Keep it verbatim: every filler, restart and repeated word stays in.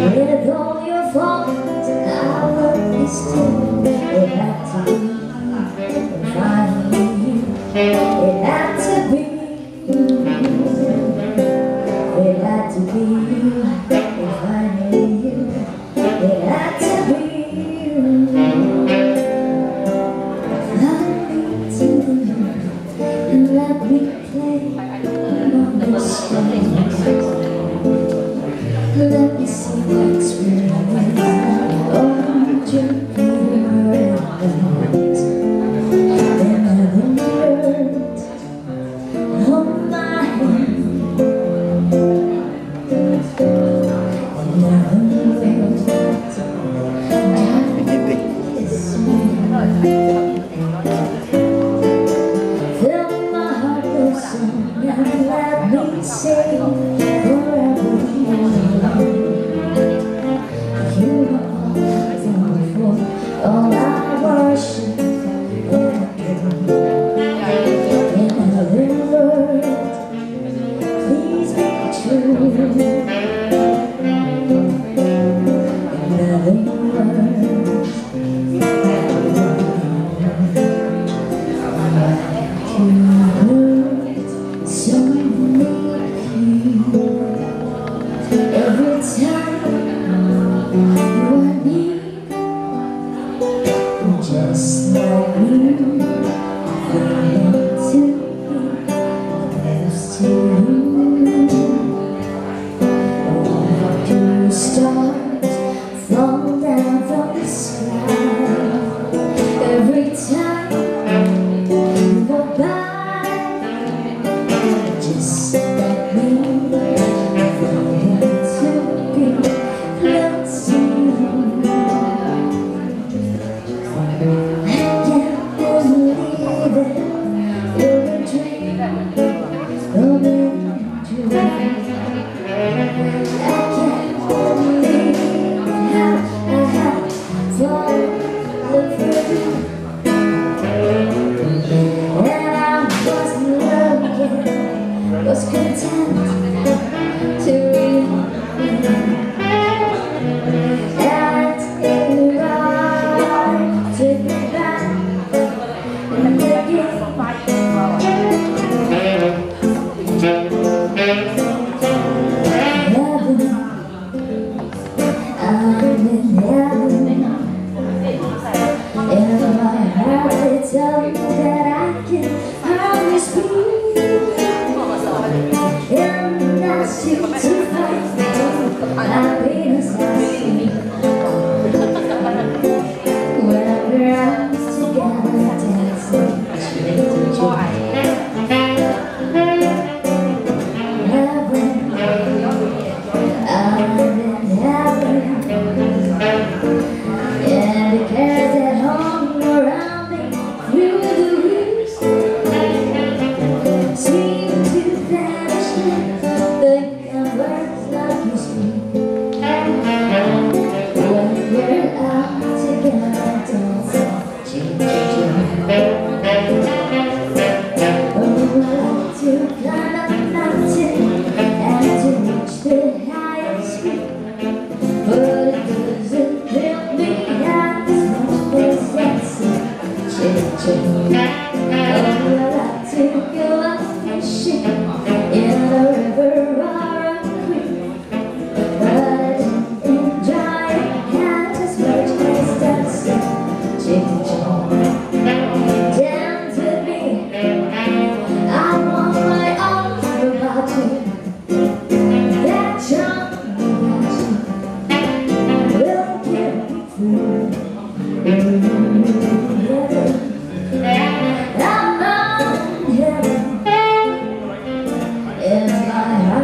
With all your faults, I will be still. It had to be, and finally you. It had to be, it had to be you, and finally you. It had to be you. Fly me to the moon and let me play among the stars. Let me see what's real. Oh, you never end. Never hold my hand. Never end. Kiss me. Fill my heart with song and let me sing. I in my heart.